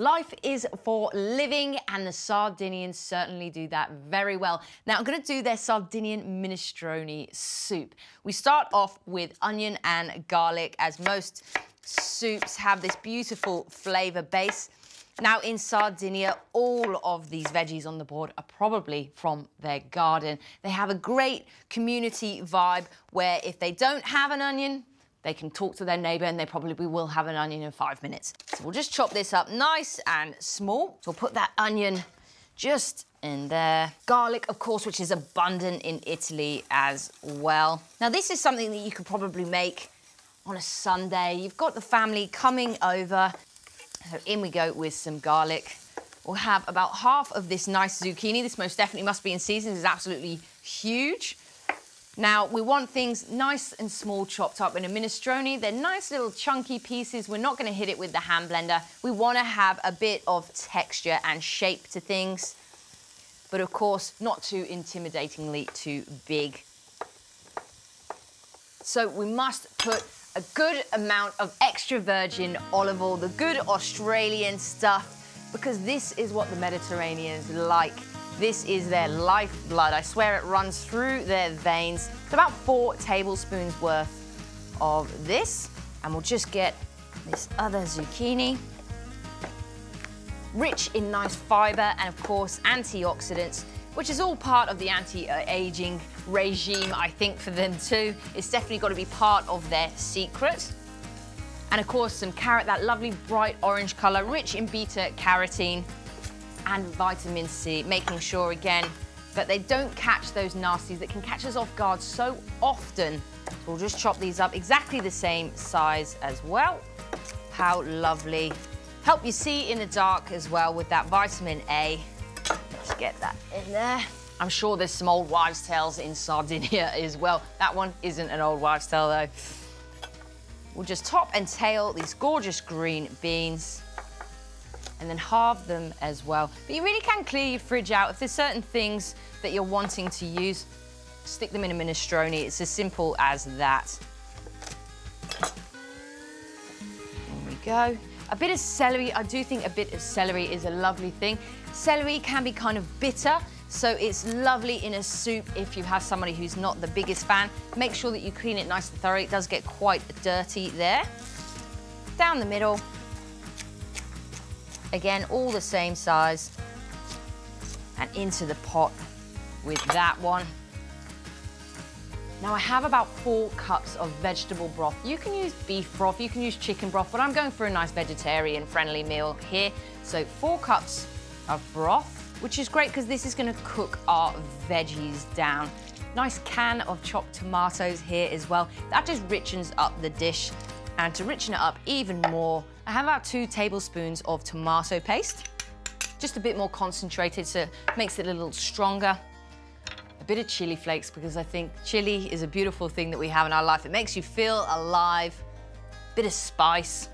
Life is for living, and the Sardinians certainly do that very well. Now, I'm going to do their Sardinian minestrone soup. We start off with onion and garlic, as most soups have this beautiful flavour base. Now, in Sardinia, all of these veggies on the board are probably from their garden. They have a great community vibe where if they don't have an onion, they can talk to their neighbour, and they probably will have an onion in 5 minutes. So we'll just chop this up nice and small. So we'll put that onion just in there. Garlic, of course, which is abundant in Italy as well. Now, this is something that you could probably make on a Sunday. You've got the family coming over. So in we go with some garlic. We'll have about half of this nice zucchini. This most definitely must be in season. It's absolutely huge. Now, we want things nice and small chopped up in a minestrone. They're nice little chunky pieces. We're not going to hit it with the hand blender. We want to have a bit of texture and shape to things, but of course, not too intimidatingly too big. So we must put a good amount of extra virgin olive oil, the good Australian stuff, because this is what the Mediterraneans like. This is their lifeblood. I swear it runs through their veins. It's about 4 tablespoons worth of this. And we'll just get this other zucchini. Rich in nice fiber and, of course, antioxidants, which is all part of the anti-aging regime, I think, for them too. It's definitely got to be part of their secret. And of course, some carrot, that lovely bright orange color, rich in beta carotene and vitamin C, making sure again that they don't catch those nasties that can catch us off guard so often. So we'll just chop these up exactly the same size as well. How lovely. Help you see in the dark as well with that vitamin A. Let's get that in there. I'm sure there's some old wives' tales in Sardinia as well. That one isn't an old wives' tale, though. We'll just top and tail these gorgeous green beans and then halve them as well. But you really can clear your fridge out. If there's certain things that you're wanting to use, stick them in a minestrone. It's as simple as that. There we go. A bit of celery, I do think a bit of celery is a lovely thing. Celery can be kind of bitter, so it's lovely in a soup if you have somebody who's not the biggest fan. Make sure that you clean it nice and thoroughly. It does get quite dirty there. Down the middle. Again, all the same size. And into the pot with that one. Now, I have about 4 cups of vegetable broth. You can use beef broth, you can use chicken broth, but I'm going for a nice vegetarian-friendly meal here. So 4 cups of broth, which is great because this is going to cook our veggies down. Nice can of chopped tomatoes here as well. That just richens up the dish. And to richen it up even more, I have about 2 tablespoons of tomato paste. Just a bit more concentrated, so it makes it a little stronger. A bit of chili flakes, because I think chili is a beautiful thing that we have in our life. It makes you feel alive. Bit of spice.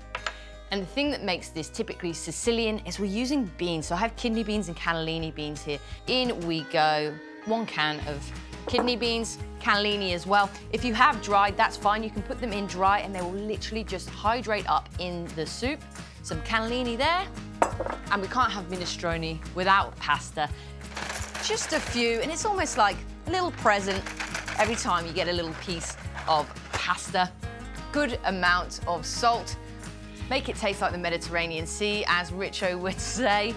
And the thing that makes this typically Sicilian is we're using beans. So I have kidney beans and cannellini beans here. In we go. 1 can of kidney beans, cannellini as well. If you have dried, that's fine. You can put them in dry and they will literally just hydrate up in the soup. Some cannellini there. And we can't have minestrone without pasta. Just a few, and it's almost like a little present every time you get a little piece of pasta. Good amount of salt. Make it taste like the Mediterranean Sea, as Richo would say.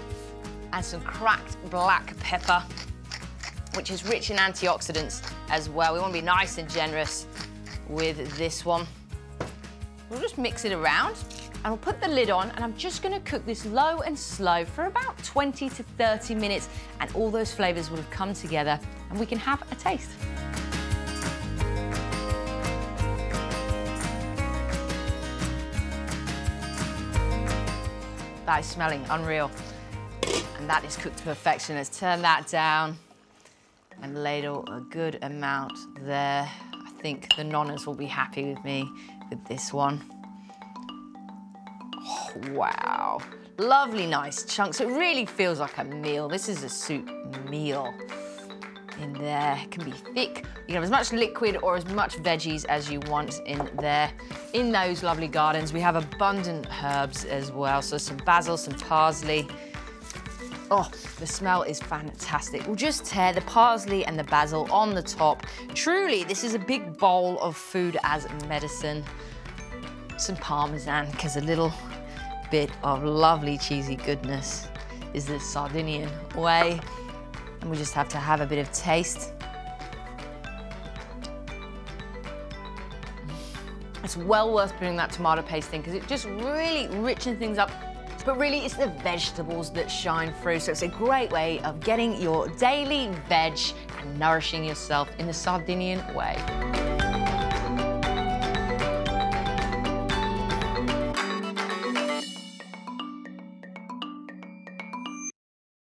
And some cracked black pepper, which is rich in antioxidants as well. We want to be nice and generous with this one. We'll just mix it around. And we'll put the lid on, and I'm just going to cook this low and slow for about 20 to 30 minutes, and all those flavours will have come together, and we can have a taste. That is smelling unreal, and that is cooked to perfection. Let's turn that down and ladle a good amount there. I think the nonnas will be happy with me with this one. Wow, lovely nice chunks. It really feels like a meal. This is a soup meal. In there, it can be thick. You can have as much liquid or as much veggies as you want in there. In those lovely gardens, we have abundant herbs as well. So some basil, some parsley. Oh, the smell is fantastic. We'll just tear the parsley and the basil on the top. Truly, this is a big bowl of food as medicine. Some parmesan, because a little bit of lovely cheesy goodness is the Sardinian way. And we just have to have a bit of taste. It's well worth putting that tomato paste in because it just really richens things up. But really, it's the vegetables that shine through. So it's a great way of getting your daily veg and nourishing yourself in the Sardinian way.